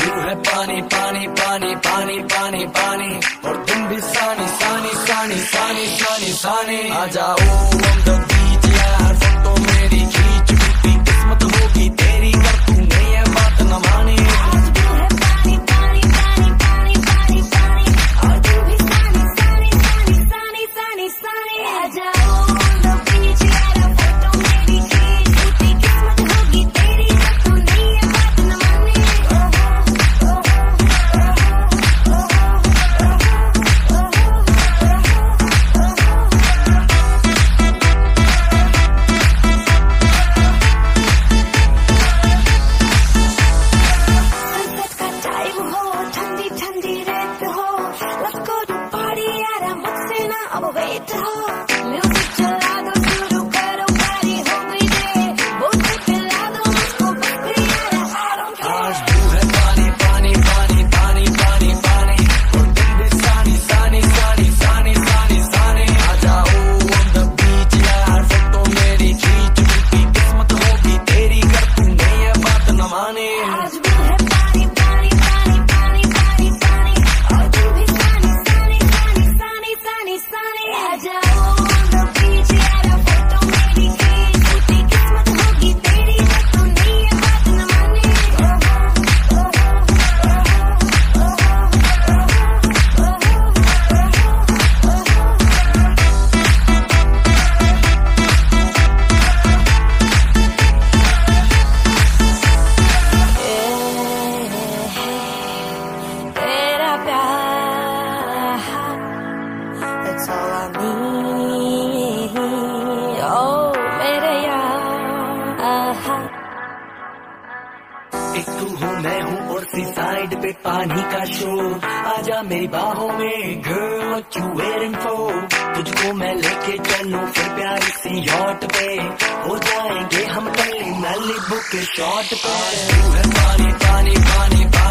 view है पानी पानी पानी पानी पानी पानी और तुम भी सानी सानी सानी सानी सानी सानी आ जाओ ऑन द बीच यार फोटो मेरी खींच भी किस्मत होगी तेरी कर तू नहीं है बात न माने शॉट पे तू है पानी पानी पानी